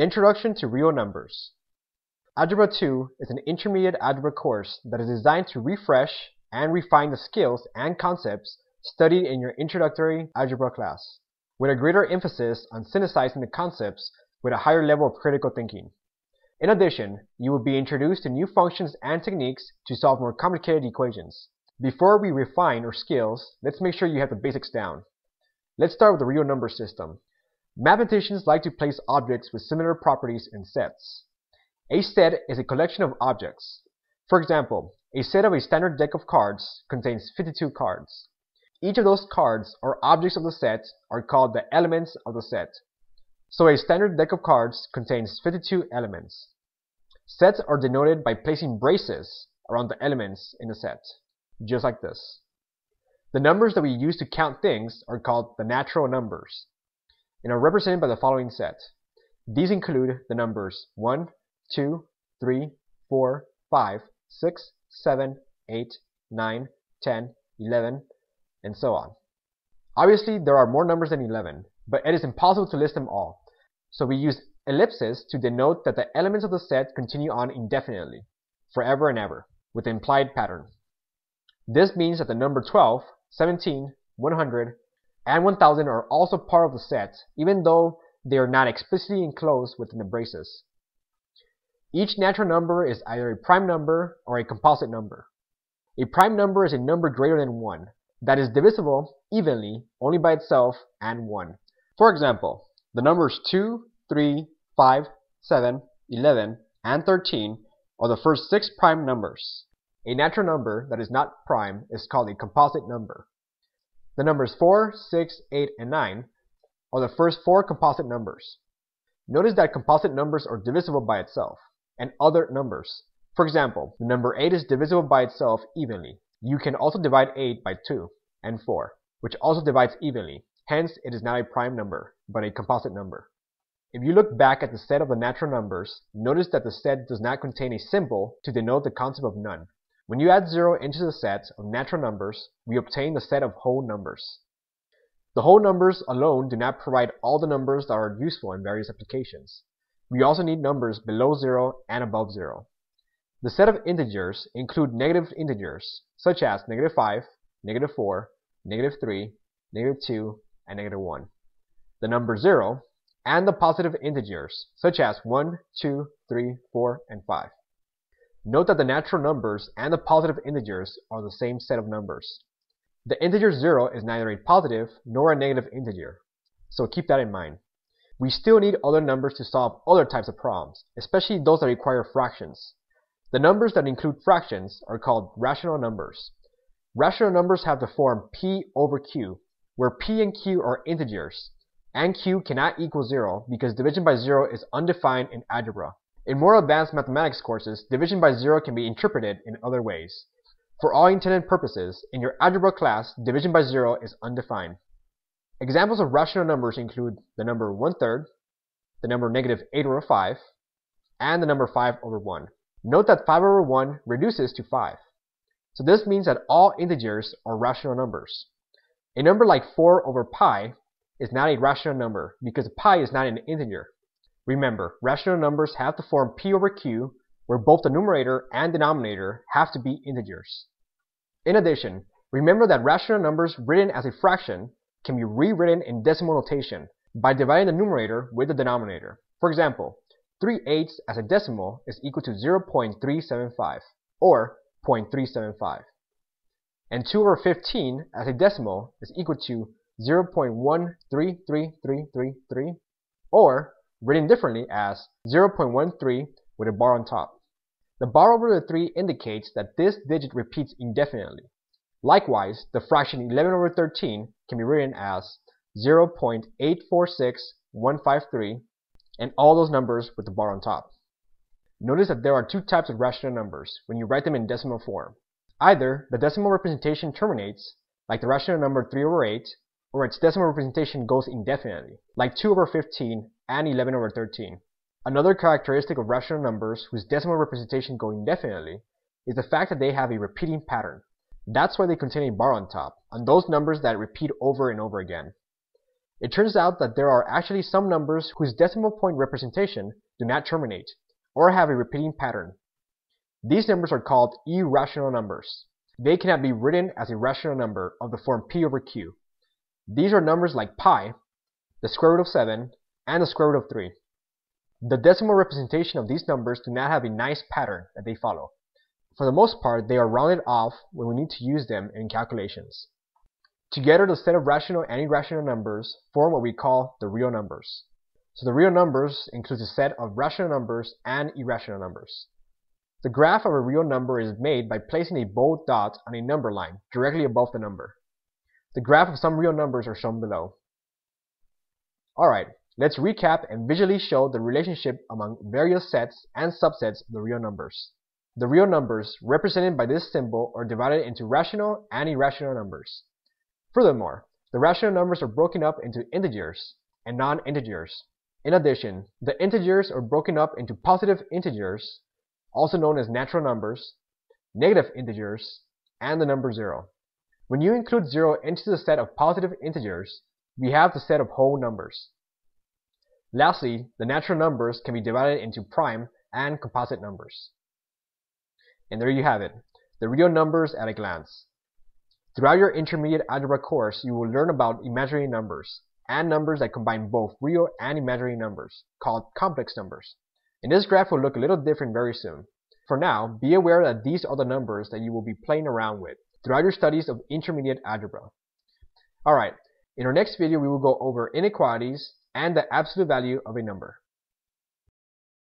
Introduction to Real Numbers. Algebra II is an intermediate algebra course that is designed to refresh and refine the skills and concepts studied in your introductory algebra class, with a greater emphasis on synthesizing the concepts with a higher level of critical thinking. In addition, you will be introduced to new functions and techniques to solve more complicated equations. Before we refine our skills, let's make sure you have the basics down. Let's start with the real number system. Mathematicians like to place objects with similar properties in sets. A set is a collection of objects. For example, a set of a standard deck of cards contains 52 cards. Each of those cards or objects of the set are called the elements of the set. So a standard deck of cards contains 52 elements. Sets are denoted by placing braces around the elements in the set, just like this. The numbers that we use to count things are called the natural numbers, and are represented by the following set. These include the numbers 1, 2, 3, 4, 5, 6, 7, 8, 9, 10, 11, and so on. Obviously, there are more numbers than 11, but it is impossible to list them all, so we use ellipses to denote that the elements of the set continue on indefinitely, forever and ever, with the implied pattern. This means that the number 12, 17, 100, and 1000 are also part of the set, even though they are not explicitly enclosed within the braces. Each natural number is either a prime number or a composite number. A prime number is a number greater than 1 that is divisible evenly only by itself and 1. For example, the numbers 2, 3, 5, 7, 11, and 13 are the first 6 prime numbers. A natural number that is not prime is called a composite number. The numbers 4, 6, 8, and 9 are the first 4 composite numbers. Notice that composite numbers are divisible by itself and other numbers. For example, the number 8 is divisible by itself evenly. You can also divide 8 by 2 and 4, which also divides evenly. Hence, it is not a prime number, but a composite number. If you look back at the set of the natural numbers, notice that the set does not contain a symbol to denote the concept of none. When you add 0 into the set of natural numbers, we obtain the set of whole numbers. The whole numbers alone do not provide all the numbers that are useful in various applications. We also need numbers below 0 and above 0. The set of integers include negative integers, such as negative 5, negative 4, negative 3, negative 2, and negative 1. The number 0, and the positive integers, such as 1, 2, 3, 4, and 5. Note that the natural numbers and the positive integers are the same set of numbers. The integer 0 is neither a positive nor a negative integer, so keep that in mind. We still need other numbers to solve other types of problems, especially those that require fractions. The numbers that include fractions are called rational numbers. Rational numbers have the form p over q, where p and q are integers, and q cannot equal 0 because division by 0 is undefined in algebra. In more advanced mathematics courses, division by 0 can be interpreted in other ways. For all intended purposes, in your algebra class, division by 0 is undefined. Examples of rational numbers include the number 1/3, the number negative 8 over 5, and the number 5 over 1. Note that 5 over 1 reduces to 5. So this means that all integers are rational numbers. A number like 4 over pi is not a rational number because pi is not an integer. Remember, rational numbers have the form p over q, where both the numerator and denominator have to be integers. In addition, remember that rational numbers written as a fraction can be rewritten in decimal notation by dividing the numerator with the denominator. For example, 3/8 as a decimal is equal to 0.375, or 0.375. And 2 over 15 as a decimal is equal to 0.1333333, or written differently as 0.13 with a bar on top. The bar over the 3 indicates that this digit repeats indefinitely. Likewise, the fraction 11 over 13 can be written as 0.846153 and all those numbers with the bar on top. Notice that there are two types of rational numbers when you write them in decimal form. Either the decimal representation terminates, like the rational number 3 over 8, or its decimal representation goes indefinitely, like 2 over 15 and 11 over 13. Another characteristic of rational numbers whose decimal representation go indefinitely is the fact that they have a repeating pattern. That's why they contain a bar on top, on those numbers that repeat over and over again. It turns out that there are actually some numbers whose decimal point representation do not terminate, or have a repeating pattern. These numbers are called irrational numbers. They cannot be written as a rational number of the form p over q. These are numbers like pi, the square root of 7, and the square root of 3. The decimal representation of these numbers do not have a nice pattern that they follow. For the most part, they are rounded off when we need to use them in calculations. Together, the set of rational and irrational numbers form what we call the real numbers. So the real numbers includes a set of rational numbers and irrational numbers. The graph of a real number is made by placing a bold dot on a number line directly above the number. The graph of some real numbers are shown below. Alright, let's recap and visually show the relationship among various sets and subsets of the real numbers. The real numbers, represented by this symbol, are divided into rational and irrational numbers. Furthermore, the rational numbers are broken up into integers and non-integers. In addition, the integers are broken up into positive integers, also known as natural numbers, negative integers, and the number 0. When you include 0 into the set of positive integers, we have the set of whole numbers. Lastly, the natural numbers can be divided into prime and composite numbers. And there you have it, the real numbers at a glance. Throughout your intermediate algebra course, you will learn about imaginary numbers, and numbers that combine both real and imaginary numbers, called complex numbers. And this graph will look a little different very soon. For now, be aware that these are the numbers that you will be playing around with throughout your studies of intermediate algebra. Alright, in our next video we will go over inequalities and the absolute value of a number.